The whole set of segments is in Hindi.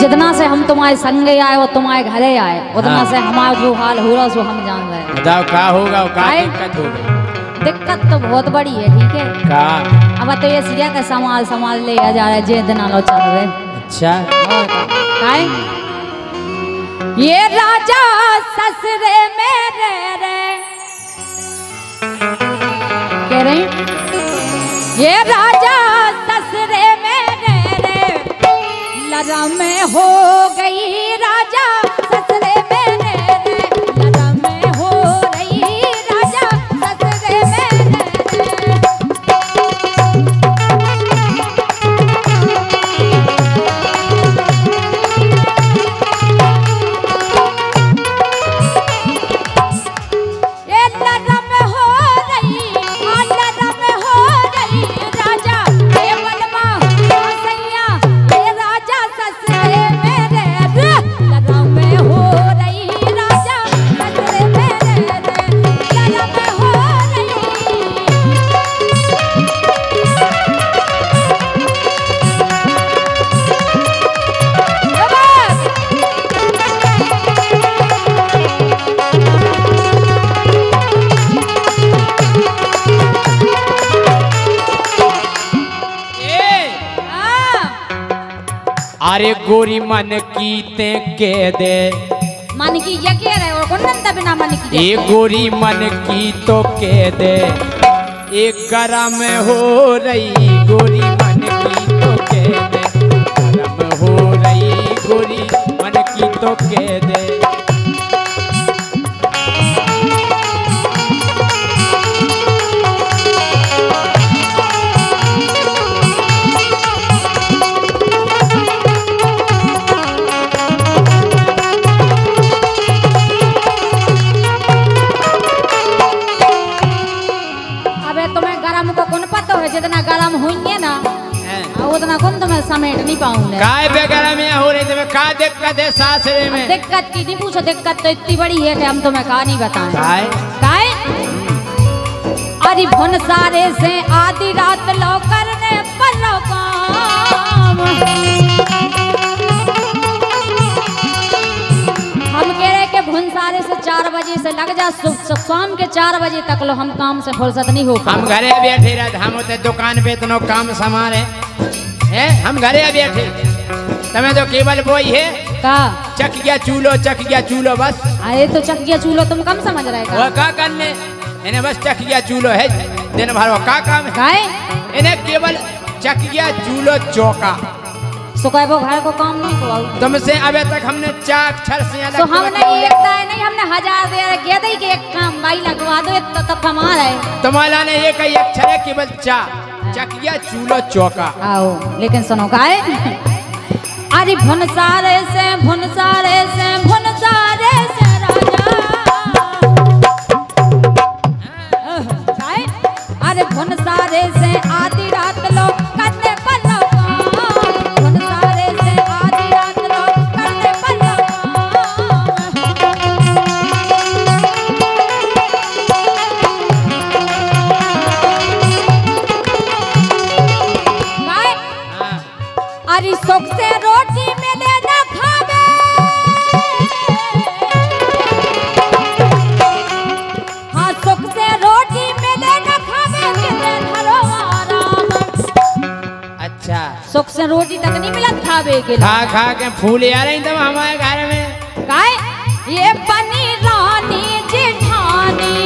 जितना से हम तुम्हारे संगे आए और तुम्हारे घरे आए उतना हाँ। से हमारा जो हाल हो रहा सो हम जान रहे हैं। बताओ क्या होगा, क्या दिक्कत होगी? दिक्कत तो बहुत बड़ी है, ठीक है का? अब तो ये सीरिया का संभाल ले जा रहा है जे दिन आलो चल रहे। अच्छा काहे ये राजा ससुरे में कह रहे ये राजा ससुरे में लड़ा में हो गई राजा ससुरे में अरे गोरी मन की ते कह दे मन की ये कह रहे हो कौन बिना मन की ये गोरी मन की तो कह दे एक गरम हो रही गोरी मन की तो कह दे गरम हो रही गोरी मन की तो कह दे जितना गरम होंगे ना उतना कौन तुम्हें समेट नहीं पाऊंगा। काय बेगरम हो रही तुम्हें का दिक्कत है सासरे में? दिक्कत की नहीं पूछो, दिक्कत तो इतनी बड़ी है कि हम तुम्हें का नहीं बताएं। काय अरे भुन सारे से आधी रात लो करने पर लो काम हम कह रहे कि भुन सारे से 4 बजे से लग जा शाम के 4 बजे तक लो हम काम से फुर्सत नहीं हो। हम घरे बैठे रहते, हम होते दुकान पे इतना काम समा रहे हैं, हम घरे बैठे तुम्हें तो केवल वही है का चक गया चूलो बस। अरे तो चक गया चूलो तुम कम समझ रहे का? वो का करने इन्हें बस चक गया चूलो है दिन भर, वो का काम है इन्हें केवल चक गया चूलो चौका सुखाए वो घर को काम नहीं हुआ तुमसे। अबे तक हमने 4 अक्षर से अलग तो हमने एकता है नहीं, हमने 1000 दिया कह दे कि एक काम भाई लगवा दो एक तो हमारा है तुम्हारा ने ये कई अक्षर है केवल चा चकिया चूलो चौका। आओ लेकिन सुनो काए अरे भुन सारे से राजा अरे भुन सारे से आधी रात लो करने पर रोटी तक नहीं मिला खावे के खा के फूल आ रही तब हमारे घर में काय ये बनी रानी जेठानी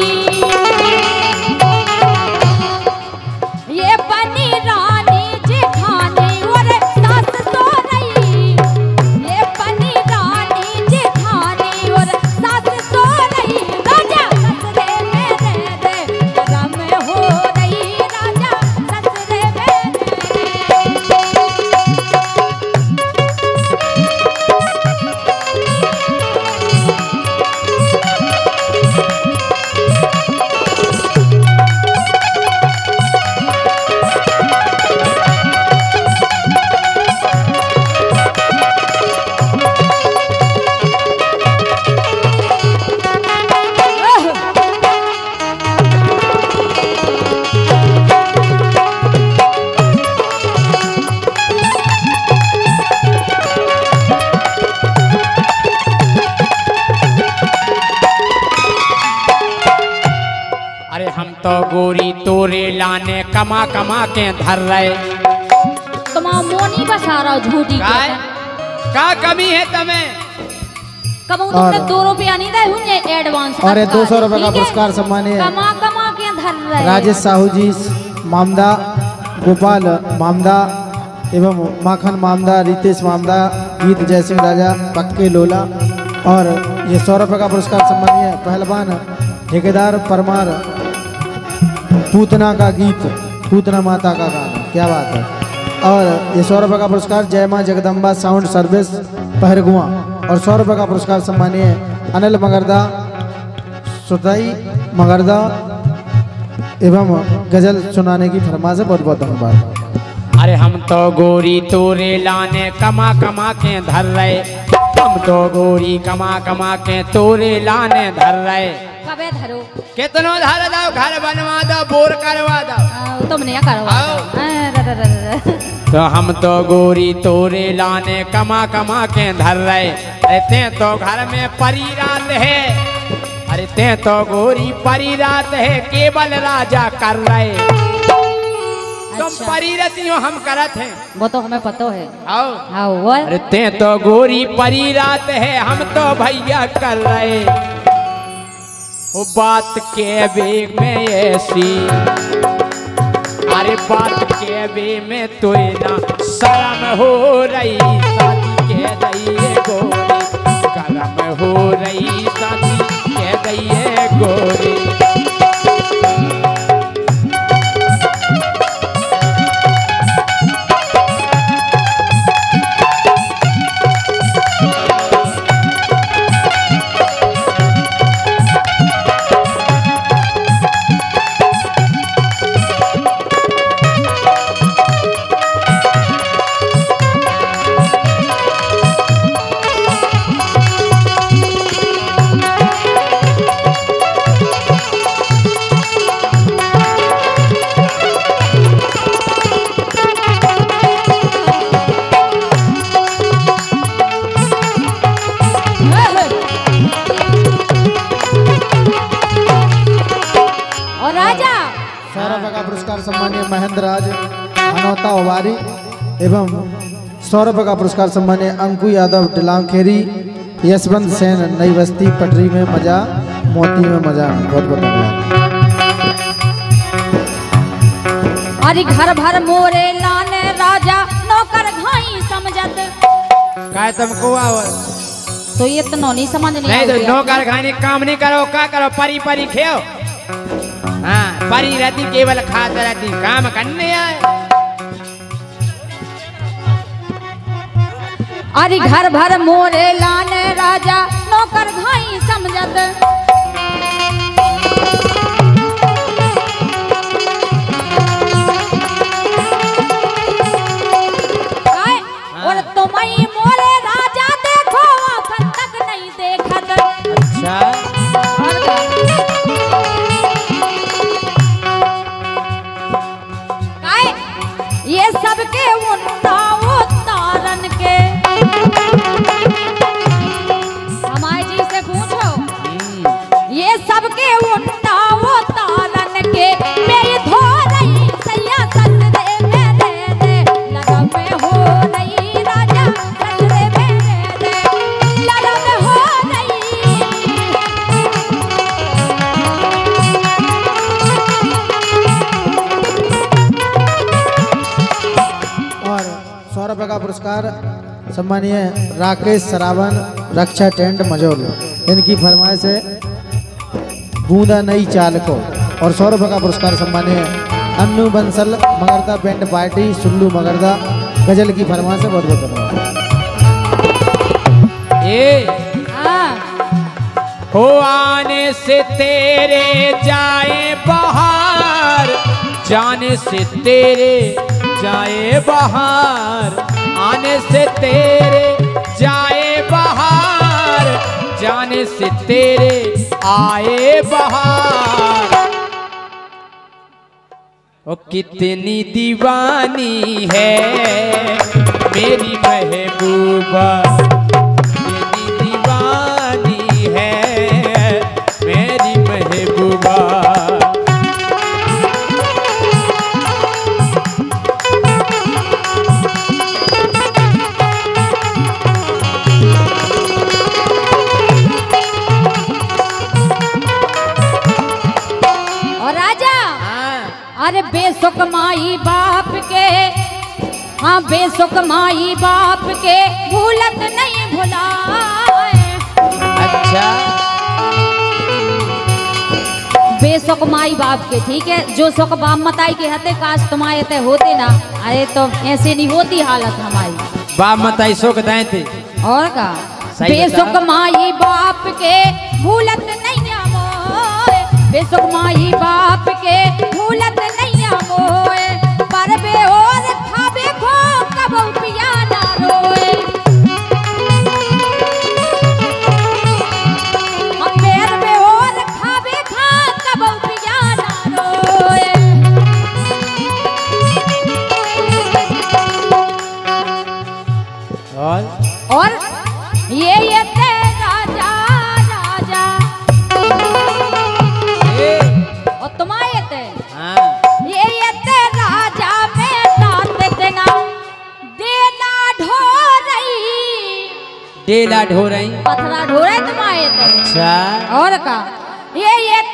ये बनी रानी जेठानी और सास सो रही ये बनी रानी जेठानी और सास सो रही राजा ससुरे में रहे गरम हो रही राजा ससुरे में तो गोरी तोरे लाने कमा कमा के धर रहे तुम मोनी बसा रहा झूठी का कमी है तमें कबू तुमने 2 रुपया नहीं दे हुए एडवांस। अरे 200 रुपए का पुरस्कार सम्मानित कमा कमा के धर रहे राजेश साहू जी मामदा, गोपाल मामदा एवं माखन मामदा, रितेश मामदा, गीत जयसिंह राजा, पक्के लोला। और ये 100 रुपये का पुरस्कार सम्मानीय पहलवान ठेकेदार परमार, पूतना का गीत, पूतना माता का गाना, क्या बात है। और ये 100 रुपये का पुरस्कार जय माँ जगदम्बा साउंड सर्विस पहरगुआ। और 100 रुपये का पुरस्कार सम्मानीय अनिल मगरदा, सुताई मगरदा एवं गजल सुनाने की फरमाइश है। बहुत बहुत धन्यवाद। अरे हम तो गोरी तोरे लाने कमा कमा के धर रहे, हम तो गोरी कमा कमा के तोरे लाने धर रहे। कबे धरो कितनो धर दो, घर बनवा दो, बोर करवा दो, तुमने करवा दो। तो हम तो गोरी तोरे लाने कमा कमा के धर रहे, अरे ते तो घर में परी रात है, अरे ते तो गोरी परी रात है, केवल राजा कर रहे। तुम परी रहती हो, हम करत हैं, वो तो हमें पता है। आओ आओ, अरे ते तो गोरी परी रात है, हम तो भैया कर रहे। वो बात के वेग में ऐसी, अरे बात के वेग में तो ना शर्म हो रही, शादी के रही है गोरी, शर्म हो रही, शादी के रही है गोरी। सम्मानीय महेंद्र राज अनौता ओवारी एवं 100 रुपये का पुरस्कार सम्मानीय अंकु यादव, डिलांखेरी, यशवंत सेन, नई बस्ती, पटरी में मजा, मोती में मजा। बहुत बहुत धन्यवाद। अरे घर भर मोरे लाने राजा, नौकर घाई समझत काय तुमको आवर तो ये इतना नहीं समझ नहीं तो नौकर घाई काम नहीं करो, क्या करो परी परी खेओ। हाँ परी रहती केवल खात रहती, काम करने आए। अरे घर भर मोरे लाने राजा, नौकर घाई समझत। और तुम्हारी मोरे राजा देखो आखन तक नहीं देखत। अच्छा सबके उन्ना उतारन के हमारे जी से पूछो, ये सबके उन्ना उतारन के मेरी धो रही सैया सतरे में रहने लगा, मैं हो रही राजा सतरे में रहने लगा, मैं हो का पुरस्कार सम्मानीय राकेश सरावन, रक्षा टेंट मजोल, इनकी फरमाइश है बूंदा नई चाल को। और 100 रुपये का पुरस्कार सम्मानीय अन्नू बंसल, मगरदा बैंड पार्टी, सुल्लू मगरदा, गजल की फरमाइश है। बहुत बहुत धन्यवाद। हो आने से तेरे जाए बाहर, जाने से तेरे जाए बाहर, आने से तेरे जाए बाहर, जाने से तेरे आए बाहर। ओ कितनी दीवानी है मेरी महबूबा, कितनी दीवानी है मेरी महबूबा। माई बाप के, हाँ बेसुख माई बाप के भूलत नहीं भुलाए। अच्छा बेसुख माई बाप के, ठीक है, जो सुख बाप मताई के हते काश तुम्हारे ते होते ना, अरे तो ऐसे नहीं होती हालत हमारी। बाप मताई सुख दें थे और का बेसुख माई बाप के भूलत नहीं आमोए, बेसुख माई बाप के भूलत नहीं आमोए, पर बे और खाबे को कब पिया ना रोए। और ये राजा राजा और तुम्हारे ते, हाँ। ये ते राजा में नाते देना देना ढो रही, देना ढो रही पथरा ढो रही तुम्हारे ते। अच्छा और का ये